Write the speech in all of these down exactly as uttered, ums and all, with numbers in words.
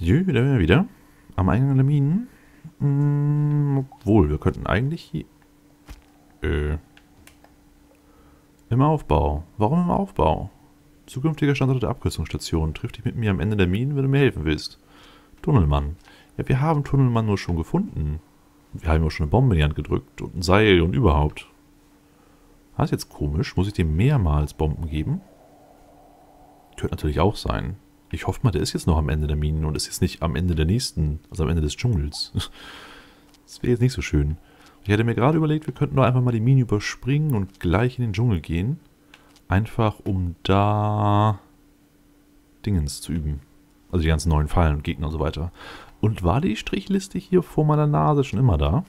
Jö, da wären wir wieder. Am Eingang der Minen. Hm, obwohl, wir könnten eigentlich hier... Äh. Im Aufbau. Warum im Aufbau? Zukünftiger Standort der Abkürzungsstation. Triff dich mit mir am Ende der Minen, wenn du mir helfen willst. Tunnelmann. Ja, wir haben Tunnelmann nur schon gefunden. Wir haben auch schon eine Bombe in die Hand gedrückt. Und ein Seil und überhaupt. Das ist jetzt komisch. Muss ich dem mehrmals Bomben geben? Könnte natürlich auch sein. Ich hoffe mal, der ist jetzt noch am Ende der Minen und ist jetzt nicht am Ende der nächsten, also am Ende des Dschungels. Das wäre jetzt nicht so schön. Ich hätte mir gerade überlegt, wir könnten doch einfach mal die Minen überspringen und gleich in den Dschungel gehen. Einfach um da Dingens zu üben. Also die ganzen neuen Fallen und Gegner und so weiter. Und war die Strichliste hier vor meiner Nase schon immer da?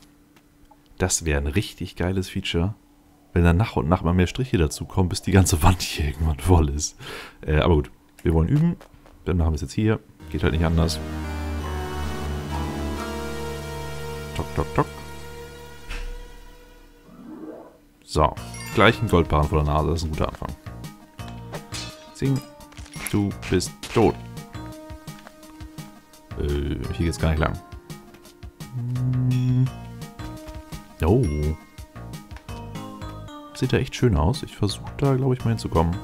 Das wäre ein richtig geiles Feature, wenn dann nach und nach mal mehr Striche dazu kommen, bis die ganze Wand hier irgendwann voll ist. Äh, aber gut, wir wollen üben. Dann machen wir es jetzt hier. Geht halt nicht anders. Tok, tok, tok. So. Gleich ein Goldbarren vor der Nase. Das ist ein guter Anfang. Zing. Du bist tot. Äh, hier geht's gar nicht lang. Hm. Oh. Sieht ja echt schön aus. Ich versuche da, glaube ich, mal hinzukommen.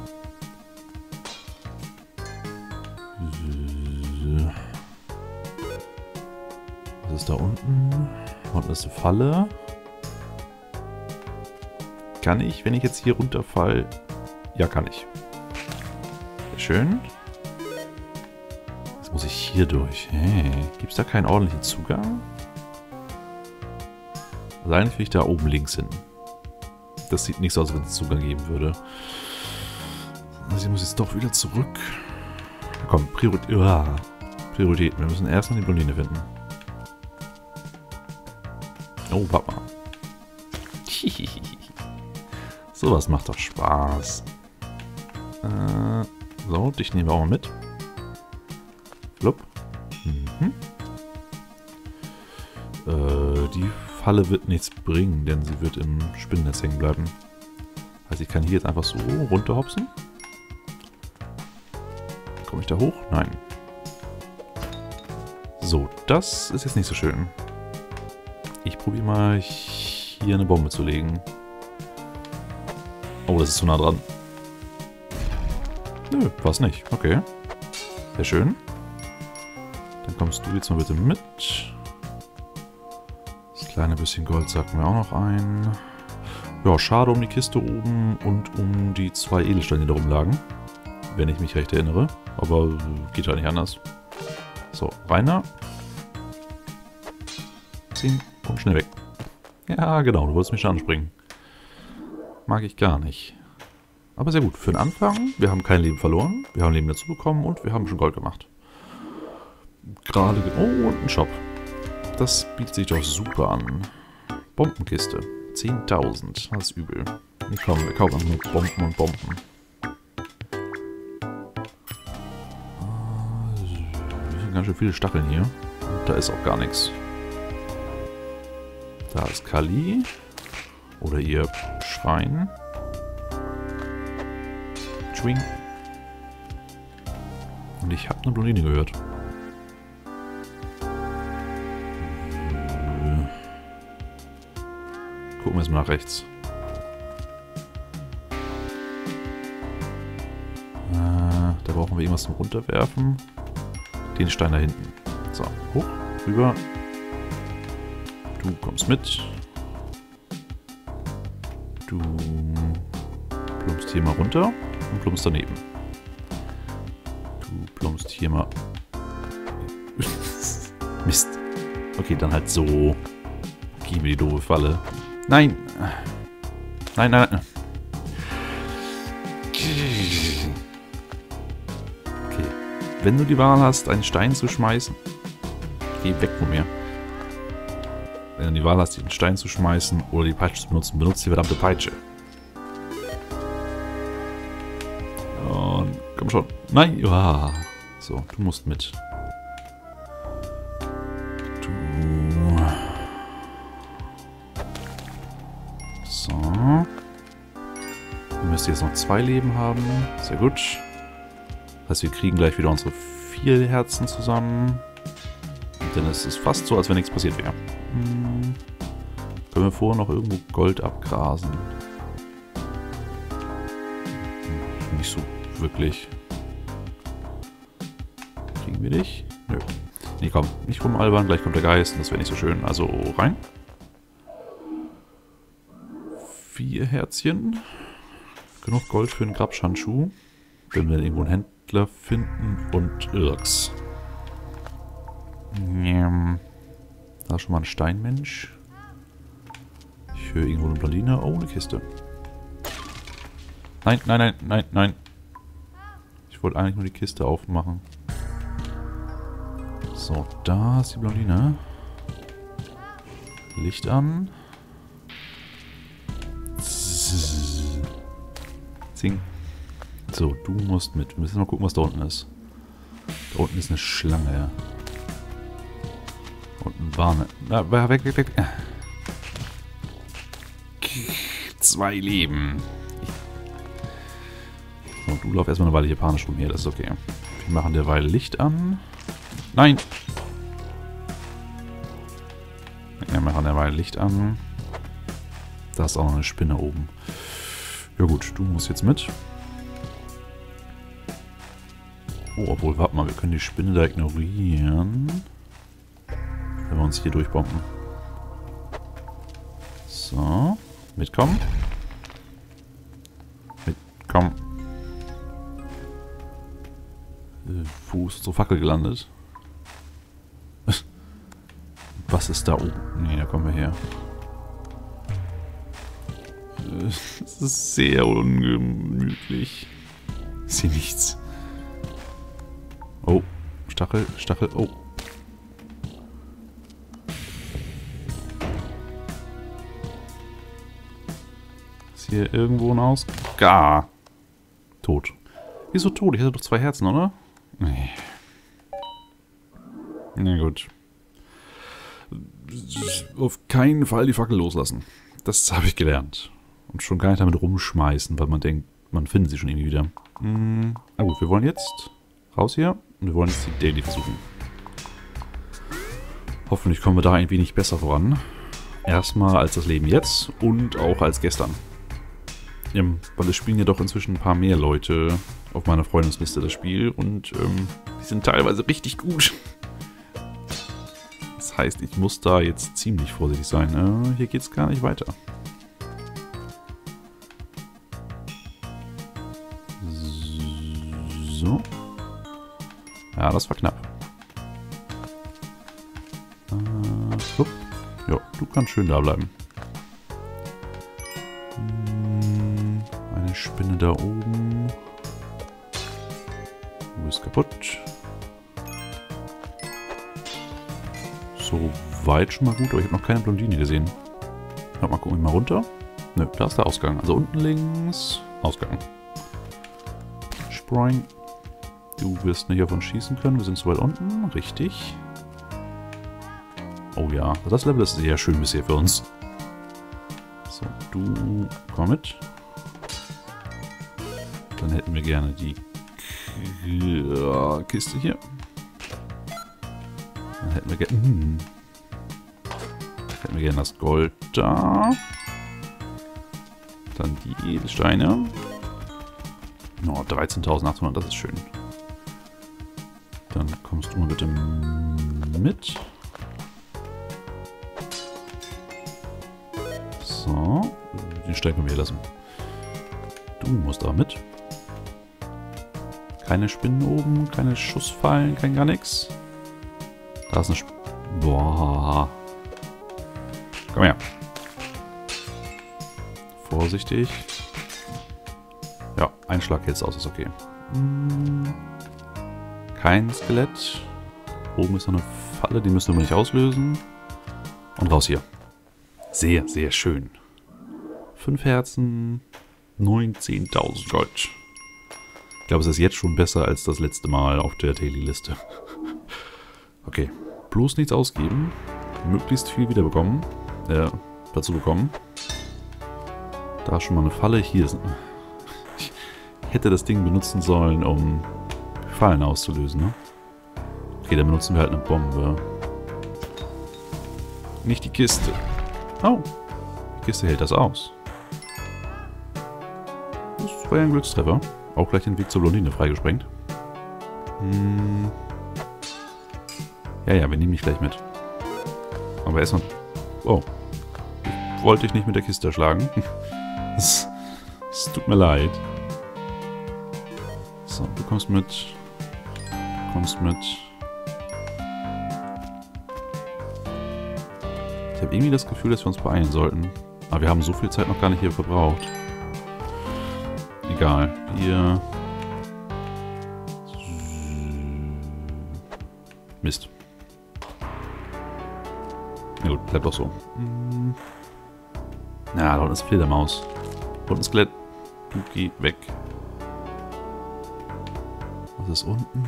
Was ist da unten? Unten ist eine Falle. Kann ich, wenn ich jetzt hier runterfall? Ja, kann ich. Sehr schön. Jetzt muss ich hier durch. Hey, gibt es da keinen ordentlichen Zugang? Also eigentlich will ich da oben links hin. Das sieht nicht so aus, als wenn es Zugang geben würde. Also ich muss jetzt doch wieder zurück. Na komm, Priorität. Ja, Prioritäten. Wir müssen erstmal die Blondine finden. Oh, warte mal. Sowas macht doch Spaß. Äh, so, dich nehmen wir auch mal mit. Flupp. Mhm. Äh, die Falle wird nichts bringen, denn sie wird im Spinnennetz hängen bleiben. Also ich kann hier jetzt einfach so runterhopsen. Komme ich da hoch? Nein. So, das ist jetzt nicht so schön. Ich probiere mal hier eine Bombe zu legen. Oh, das ist zu nah dran. Nö, war's nicht. Okay. Sehr schön. Dann kommst du jetzt mal bitte mit. Das kleine bisschen Gold sagt mir auch noch ein. Ja, schade um die Kiste oben und um die zwei Edelsteine, die da rumlagen. Wenn ich mich recht erinnere. Aber geht halt nicht anders. So, Rainer. Ziehen und schnell weg. Ja, genau. Du wolltest mich schon anspringen. Mag ich gar nicht. Aber sehr gut. Für den Anfang, wir haben kein Leben verloren. Wir haben Leben dazu bekommen und wir haben schon Gold gemacht. Gerade... Oh, und ein Shop. Das bietet sich doch super an. Bombenkiste. zehntausend. Das ist übel. Ich komm, wir kaufen nur Bomben und Bomben. Das sind ganz schön viele Stacheln hier. Und da ist auch gar nichts. Da ist Kali. Oder ihr Schwein. Schwing. Und ich habe eine Blondine gehört. Gucken wir jetzt mal nach rechts. Äh, da brauchen wir irgendwas zum Runterwerfen. Den Stein da hinten. So, hoch, rüber. Du kommst mit. Du plumpst hier mal runter und plumpst daneben. Du plumpst hier mal... Mist. Okay, dann halt so. Gib mir die doofe Falle. Nein! Nein, nein, nein. Okay. Wenn du die Wahl hast, einen Stein zu schmeißen... Geh weg von mir. Wenn du die Wahl hast, den Stein zu schmeißen oder die Peitsche zu benutzen, benutzt die verdammte Peitsche. Und komm schon. Nein! Ja. So, du musst mit. Du. So. Du müsst jetzt noch zwei Leben haben. Sehr gut. Das heißt, wir kriegen gleich wieder unsere vier Herzen zusammen. denn es ist fast so, als wenn nichts passiert wäre. Hm. Können wir vorher noch irgendwo Gold abgrasen? Hm, nicht so wirklich. Kriegen wir dich? Nö. Nee, komm, nicht rumalbern, gleich kommt der Geist und das wäre nicht so schön. Also rein. Vier Herzchen. Genug Gold für einen Grabshandschuh. Wenn wir irgendwo einen Händler finden und Irks. Da ist schon mal ein Steinmensch. Ich höre irgendwo eine Blondine. Oh, eine Kiste. Nein, nein, nein, nein, nein. Ich wollte eigentlich nur die Kiste aufmachen. So, da ist die Blondine. Licht an. Zing. So, du musst mit. Wir müssen mal gucken, was da unten ist. Da unten ist eine Schlange. Da unten war eine. Na, weg, weg, weg. Zwei Leben. So, du lauf erstmal eine Weile hier panisch rum hier. Das ist okay. Wir machen derweil Licht an. Nein! Wir machen derweil Licht an. Da ist auch noch eine Spinne oben. Ja gut, du musst jetzt mit. Oh, obwohl, warte mal, wir können die Spinne da ignorieren. Wenn wir uns hier durchbomben. So, mitkommen. Mitkommen. Äh, wo ist unsere Fackel gelandet? Was ist da oben? Nee, da kommen wir her. Es ist sehr ungemütlich. Ich sehe nichts. Oh, Stachel, Stachel, oh. Ist hier irgendwo ein Haus? Gar. Tot. Wieso tot? Ich hatte doch zwei Herzen, oder? Nee. Na gut. Auf keinen Fall die Fackel loslassen. Das habe ich gelernt. Und schon gar nicht damit rumschmeißen, weil man denkt, man findet sie schon irgendwie wieder. Hm. Na gut, wir wollen jetzt raus hier und wir wollen jetzt die Daily versuchen. Hoffentlich kommen wir da ein wenig besser voran. Erstmal als das Leben jetzt und auch als gestern. Ja, weil es spielen ja doch inzwischen ein paar mehr Leute auf meiner Freundesliste das Spiel und ähm, die sind teilweise richtig gut. Das heißt, ich muss da jetzt ziemlich vorsichtig sein. Äh, hier geht's gar nicht weiter. So. Ja, das war knapp. Äh, so. Ja, du kannst schön da bleiben. Hm, eine Spinne da oben. Du bist kaputt. So weit schon mal gut, aber ich habe noch keine Blondine gesehen. Mal gucken wir mal runter. Nö, da ist der Ausgang. Also unten links. Ausgang. Sprung. Du wirst nicht davon schießen können. Wir sind zu weit unten. Richtig. Oh ja. Das Level ist sehr schön bisher für uns. So, du komm mit. Dann hätten wir gerne die Kiste hier. Dann hätten wir gerne... Hm. Hätten wir gerne das Gold da. Dann die Edelsteine. Oh, dreizehntausendachthundert, das ist schön. Dann kommst du mal bitte mit. So. Den Stein können wir hier lassen. Du musst da mit. Keine Spinnen oben, keine Schussfallen, kein gar nichts. Da ist eine Sp... Boah. Komm her. Vorsichtig. Ja, ein Schlag hält's aus, ist okay. Kein Skelett. Oben ist noch eine Falle, die müssen wir nicht auslösen. Und raus hier. Sehr, sehr schön. Fünf Herzen. neunzehntausend Gold. Ich glaube, es ist jetzt schon besser als das letzte Mal auf der Daily-Liste. Okay, bloß nichts ausgeben, möglichst viel wiederbekommen, äh, dazu bekommen. Da ist schon mal eine Falle, hier ist eine. Ich hätte das Ding benutzen sollen, um Fallen auszulösen, ne? Okay, dann benutzen wir halt eine Bombe. nicht die Kiste. Oh, die Kiste hält das aus. Das war ja ein Glückstreffer. Auch gleich den Weg zur Blondine freigesprengt. Hm. Ja, ja, wir nehmen dich gleich mit. Aber erstmal... Oh. Wollte ich nicht mit der Kiste erschlagen. Es tut mir leid. So, du kommst mit. Du kommst mit. Ich habe irgendwie das Gefühl, dass wir uns beeilen sollten. Aber wir haben so viel Zeit noch gar nicht hier verbraucht. Egal. Ihr... Mist. Na gut, bleibt doch so. Na, da unten ist Fledermaus. Und ein Skelett. Du geh weg. Was ist unten?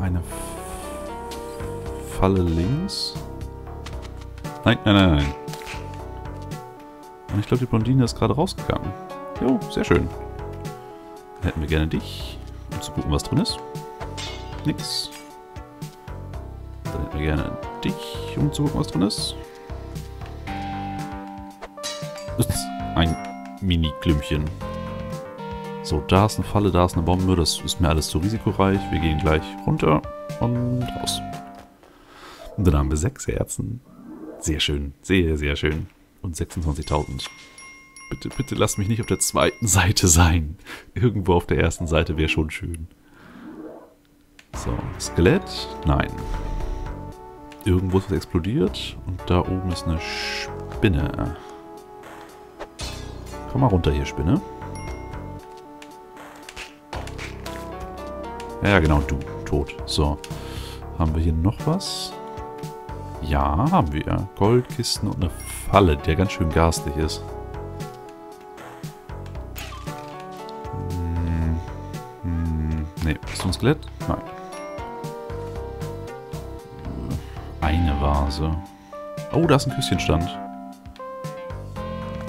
Eine Falle links. Nein, nein, nein, nein. Und ich glaube, die Blondine ist gerade rausgegangen. Jo, sehr schön. Dann hätten wir gerne dich. Um zu gucken, was drin ist. Nix. Dann hätten wir gerne dich, um zu gucken, was drin ist. Ein Mini-Klümpchen. So, da ist eine Falle, da ist eine Bombe. Das ist mir alles zu risikoreich. Wir gehen gleich runter und raus. Und dann haben wir sechs Herzen. Sehr schön. Sehr, sehr schön. Und sechsundzwanzigtausend. Bitte, bitte lasst mich nicht auf der zweiten Seite sein. Irgendwo auf der ersten Seite wäre schon schön. So, Skelett? Nein. Irgendwo ist was explodiert. Und da oben ist eine Spinne. Komm mal runter hier, Spinne. Ja, genau, du. Tot. So. Haben wir hier noch was? Ja, haben wir. Goldkisten und eine Falle, die ja ganz schön garstig ist. Hm. Hm. Ne, ist das Skelett? Nein. Eine Vase. Oh, da ist ein Küsschenstand.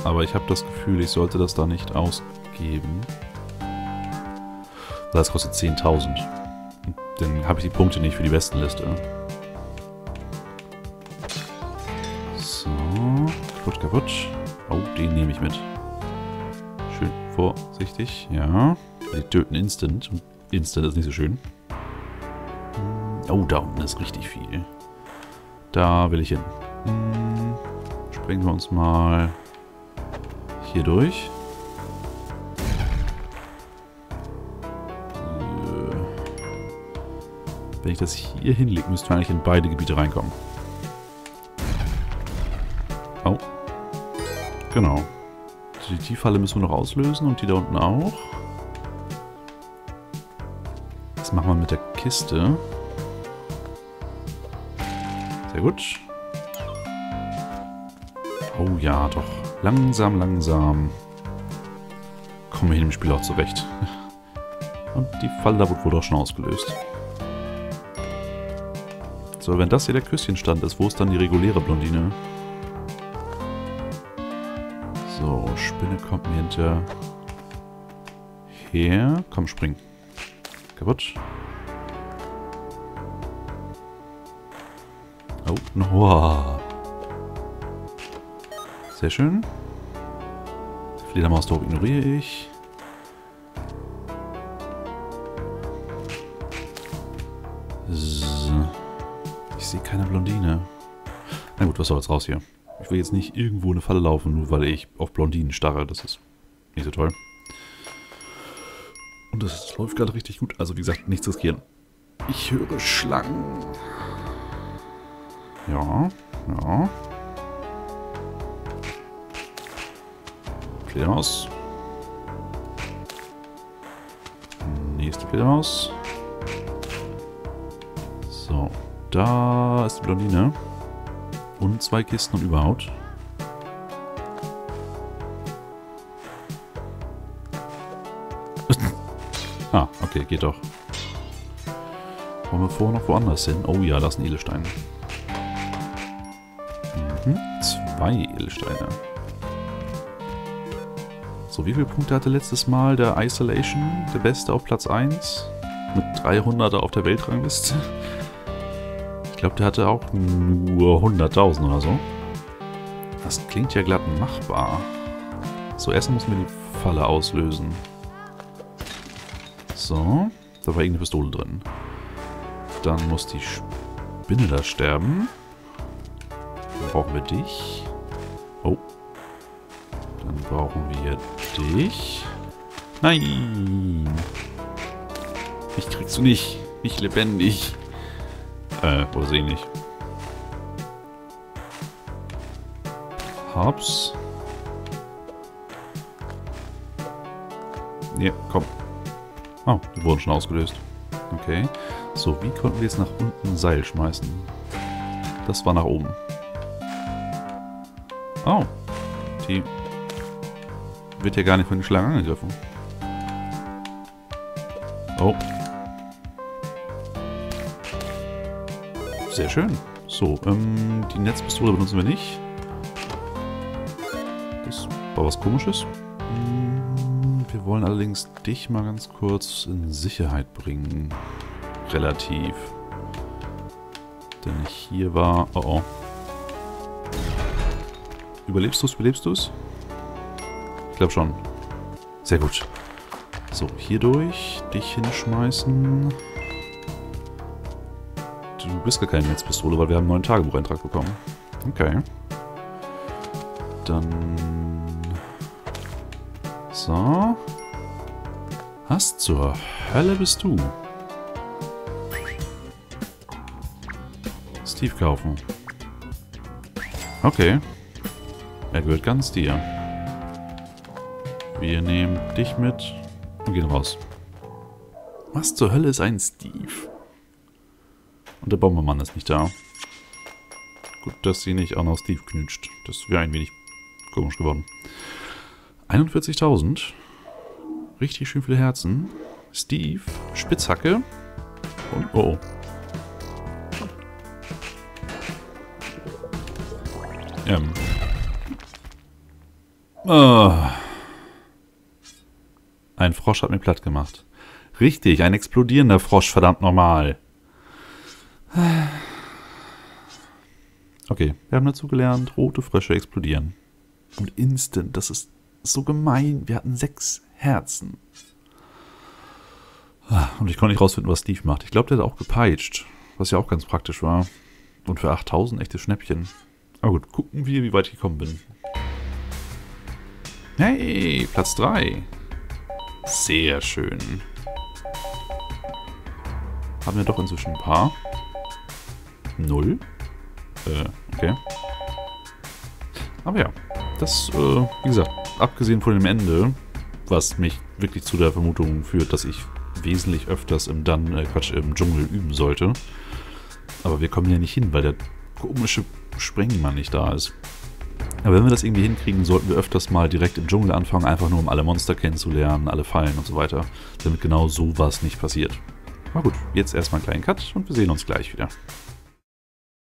Aber ich habe das Gefühl, ich sollte das da nicht ausgeben. Das kostet zehntausend. Dann habe ich die Punkte nicht für die Bestenliste. So. Kaputt, kaputt. Oh, den nehme ich mit. Schön vorsichtig. Ja. Die töten instant. Instant ist nicht so schön. Oh, da unten ist richtig viel. Da will ich hin. Springen wir uns mal... hier durch. Wenn ich das hier hinlege, müssten wir eigentlich in beide Gebiete reinkommen. Oh. Genau. Die, die Falle müssen wir noch auslösen und die da unten auch. Das machen wir mit der Kiste. Sehr gut. Oh ja, doch. Langsam, langsam kommen wir hier im Spiel auch zurecht. Und die Falle da wurde wohl auch schon ausgelöst. So, wenn das hier der Küsschenstand ist, wo ist dann die reguläre Blondine? So, Spinne kommt mir hinter. Her. Komm, spring. Kaputt. Oh, noah. Sehr schön. Die Fledermaus-Tor ignoriere ich. So. Ich sehe keine Blondine. Na gut, was soll jetzt raus hier? Ich will jetzt nicht irgendwo eine Falle laufen, nur weil ich auf Blondinen starre. Das ist nicht so toll. Und das läuft gerade richtig gut. Also wie gesagt, nichts riskieren. Ich höre Schlangen. Ja, ja. Fledermaus. Nächste Fledermaus. So, da ist die Blondine. Und zwei Kisten und Überhaut. Ah, okay, geht doch. Wollen wir vorher noch woanders hin? Oh ja, da ist ein Edelstein. Mhm, zwei Edelsteine. So, wie viele Punkte hatte letztes Mal der Isolation? Der Beste auf Platz eins? Mit dreihunderter auf der Weltrangliste? Ich glaube, der hatte auch nur hunderttausend oder so. Das klingt ja glatt machbar. So, erstmal müssen wir die Falle auslösen. So, da war irgendeine Pistole drin. Dann muss die Spinne da sterben. Dann brauchen wir dich. Oh. Dann brauchen wir dich. Nein! Mich kriegst du nicht. Nicht lebendig. Äh, oder so ähnlich. Hops. Ja, komm. Oh, die wurden schon ausgelöst. Okay. So, wie konnten wir jetzt nach unten ein Seil schmeißen? Das war nach oben. Oh. Die wird ja gar nicht von den Schlangen angegriffen. Oh. Sehr schön. So, ähm, die Netzpistole benutzen wir nicht. Das war was Komisches. Wir wollen allerdings dich mal ganz kurz in Sicherheit bringen. Relativ. Denn hier war... Oh oh. Überlebst du es? Überlebst du es? Ich glaube schon. Sehr gut. So, hier durch. Dich hinschmeißen. Du bist gar keine Netzpistole, weil wir haben einen neuen Tagebucheintrag bekommen. Okay. Dann... So. Was zur Hölle bist du? Steve kaufen. Okay. Er gehört ganz dir. Wir nehmen dich mit und gehen raus. Was zur Hölle ist ein Steve? Und der Bombermann ist nicht da. Gut, dass sie nicht auch noch Steve knütscht. Das wäre ein wenig komisch geworden. einundvierzigtausend. Richtig schön viele Herzen. Steve, Spitzhacke. Und oh. Ähm. Oh. Ein Frosch hat mich platt gemacht. Richtig, ein explodierender Frosch, verdammt normal. Okay, wir haben dazu gelernt, rote Frösche explodieren. Und instant, das ist so gemein. Wir hatten sechs Herzen. Und ich konnte nicht rausfinden, was Steve macht. Ich glaube, der hat auch gepeitscht, was ja auch ganz praktisch war. Und für achttausend echtes Schnäppchen. Aber gut, gucken wir, wie weit ich gekommen bin. Hey, Platz drei. Sehr schön. Haben wir doch inzwischen ein paar. Null. Äh, okay. Aber ja, das, äh, wie gesagt, abgesehen von dem Ende, was mich wirklich zu der Vermutung führt, dass ich wesentlich öfters im dann, äh, Quatsch, im Dschungel üben sollte. Aber wir kommen ja nicht hin, weil der komische Sprengmann nicht da ist. Aber wenn wir das irgendwie hinkriegen, sollten wir öfters mal direkt im Dschungel anfangen, einfach nur um alle Monster kennenzulernen, alle Fallen und so weiter, damit genau sowas nicht passiert. Na gut, jetzt erstmal einen kleinen Cut und wir sehen uns gleich wieder.